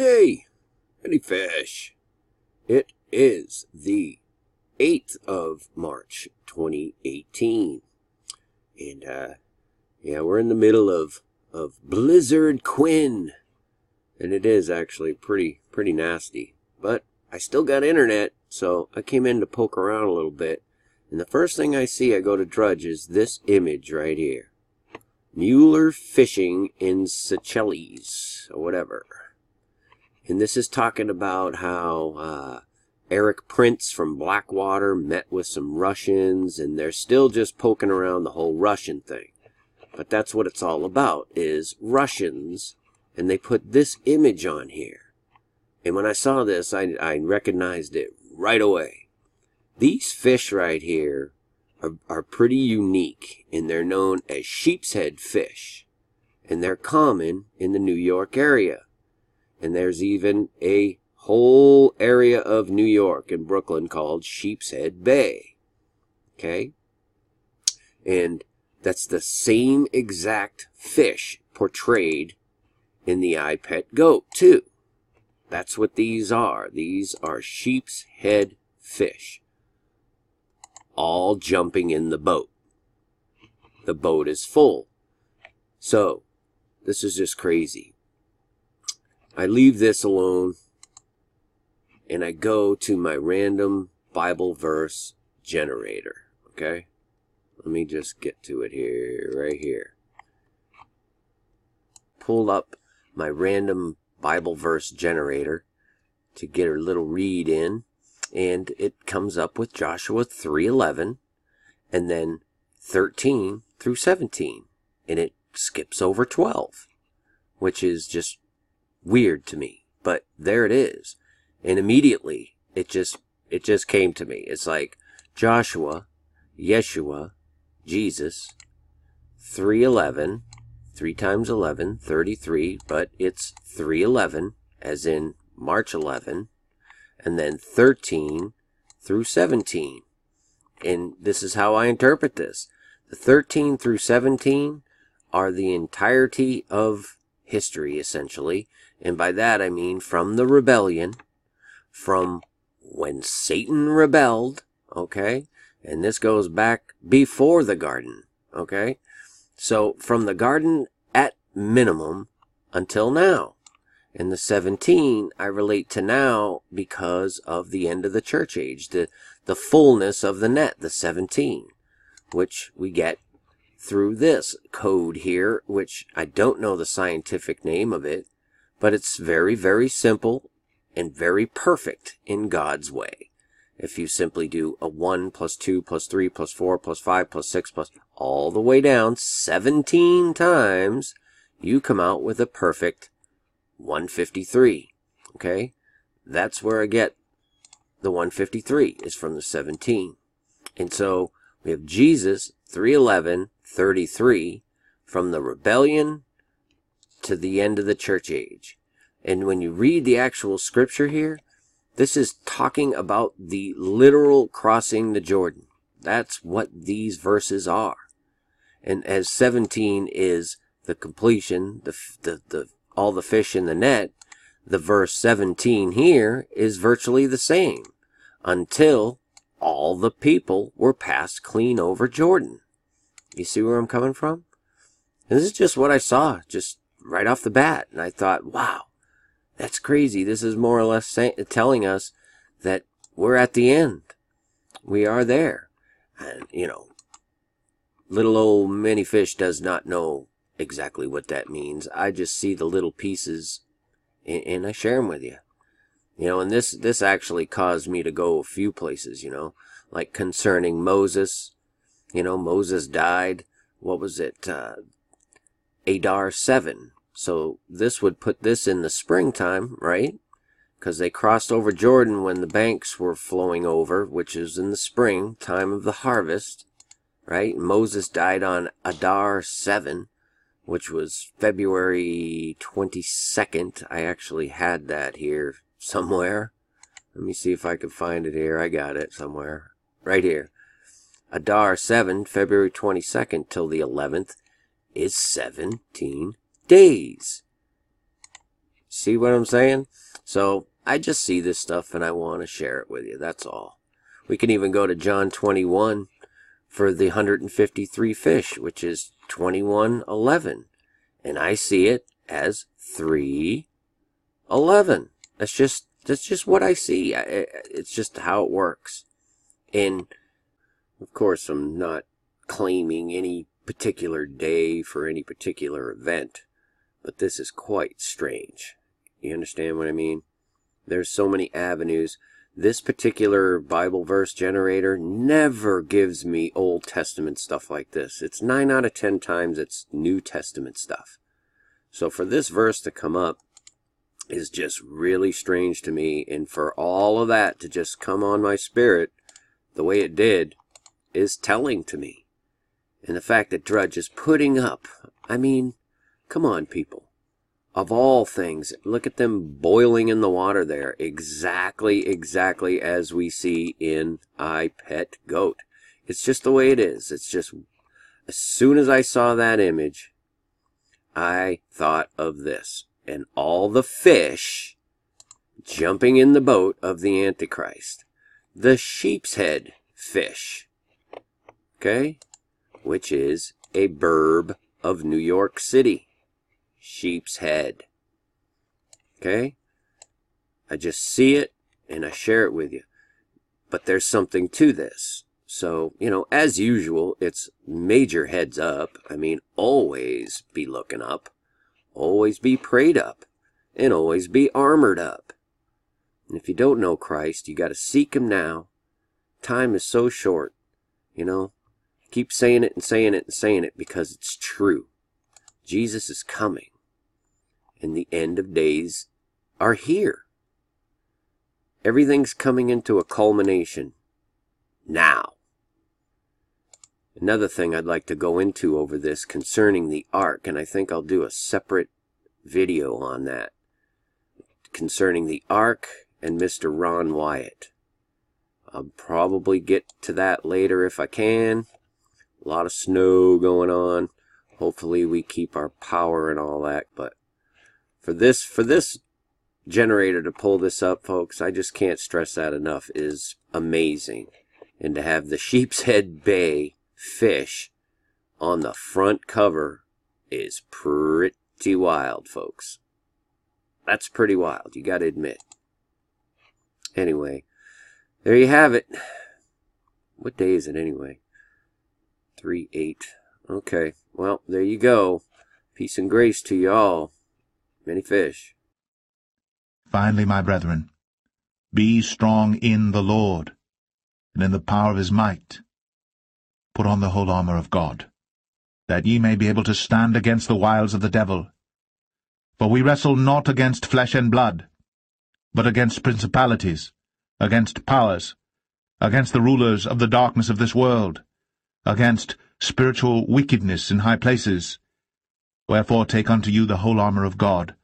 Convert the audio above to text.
Yay! Any fish! It is the 8th of March, 2018. And, yeah, we're in the middle of Blizzard Quinn. And it is actually pretty nasty. But I still got internet, so I came in to poke around a little bit. And the first thing I see, I go to Drudge, is this image right here. Mueller fishing in Seychelles, or whatever. And this is talking about how Eric Prince from Blackwater met with some Russians, and they're still just poking around the whole Russian thing. But that's what it's all about, is Russians, and they put this image on here. And when I saw this, I recognized it right away. These fish right here are pretty unique, and they're known as sheepshead fish. And they're common in the New York area. And there's even a whole area of New York and Brooklyn called Sheepshead Bay. Okay? And that's the same exact fish portrayed in the Pet Goat II. That's what these are. These are sheepshead fish. All jumping in the boat. The boat is full. So, this is just crazy. I leave this alone, and I go to my random Bible verse generator, okay? Let me just get to it here, right here. Pull up my random Bible verse generator to get a little read in, and it comes up with Joshua 3:11, and then 13 through 17, and it skips over 12, which is just weird to me, but there it is. And immediately it just came to me. It's like Joshua, Yeshua, Jesus, 3:11, 3 times 11, 33, but it's 3:11 as in March 11, and then 13 through 17. And this is how I interpret this. The 13 through 17 are the entirety of history, essentially. And by that I mean from the rebellion, from when Satan rebelled, okay? And this goes back before the garden, okay? So from the garden at minimum until now. And the 17 I relate to now because of the end of the church age, the fullness of the net, the 17, which we get through this code here, which I don't know the scientific name of it. But it's very, very simple and very perfect in God's way. If you simply do a 1 plus 2 plus 3 plus 4 plus 5 plus 6 plus all the way down 17 times, you come out with a perfect 153. Okay? That's where I get the 153, is from the 17. And so we have Jesus, 3:11, 33, from the rebellion to the end of the church age. And when you read the actual scripture here, this is talking about the literal crossing the Jordan. That's what these verses are. And as 17 is the completion, all the fish in the net, the verse 17 here is virtually the same, until all the people were passed clean over Jordan. You see where I'm coming from? And this is just what I saw, just right off the bat, and I thought, wow, that's crazy. This is more or less telling us that we're at the end. We are there. And, you know, little old mini fish does not know exactly what that means. I just see the little pieces, and I share them with you. You know, and this actually caused me to go a few places, you know, like concerning Moses. You know, Moses died. What was it? Adar 7. So this would put this in the springtime, right? Because they crossed over Jordan when the banks were flowing over, which is in the spring, time of the harvest, right? Moses died on Adar 7, which was February 22nd. I actually had that here somewhere. Let me see if I can find it here. I got it somewhere. Right here. Adar 7, February 22nd till the 11th. Is 17 days. See what I'm saying? So I just see this stuff and I want to share it with you. That's all. We can even go to John 21 for the 153 fish, which is 21:11. And I see it as 3:11. That's just what I see. It's just how it works. And of course, I'm not claiming any particular day for any particular event, but this is quite strange. You understand what I mean? There's so many avenues. This particular Bible verse generator never gives me Old Testament stuff like this. It's 9 out of 10 times it's New Testament stuff. So for this verse to come up is just really strange to me, and for all of that to just come on my spirit the way it did is telling to me. And the fact that Drudge is putting up, I mean, come on, people. Of all things, look at them boiling in the water there, exactly as we see in I, Pet Goat. It's just the way it is. It's just, as soon as I saw that image, I thought of this, and all the fish jumping in the boat of the Antichrist, the sheep's head fish, okay, which is a burb of New York City. Sheep's head. Okay? I just see it and I share it with you. But there's something to this. So, you know, as usual, it's major heads up. I mean, always be looking up. Always be prayed up. And always be armored up. And if you don't know Christ, you got to seek him now. Time is so short. You know? Keep saying it and saying it and saying it, because it's true. Jesus is coming. And the end of days are here. Everything's coming into a culmination now. Another thing I'd like to go into over this concerning the ark, and I think I'll do a separate video on that, concerning the ark and Mr. Ron Wyatt. I'll probably get to that later if I can. A lot of snow going on. Hopefully we keep our power and all that, but for this generator to pull this up, folks, I just can't stress that enough, is amazing. And to have the Sheepshead Bay fish on the front cover is pretty wild, folks. That's pretty wild, you got to admit. Anyway, there you have it. What day is it anyway? 3/8. Okay, well, there you go. Peace and grace to you all. Many fish. Finally, my brethren, be strong in the Lord, and in the power of his might. Put on the whole armor of God, that ye may be able to stand against the wiles of the devil. For we wrestle not against flesh and blood, but against principalities, against powers, against the rulers of the darkness of this world, against spiritual wickedness in high places. Wherefore take unto you the whole armor of God,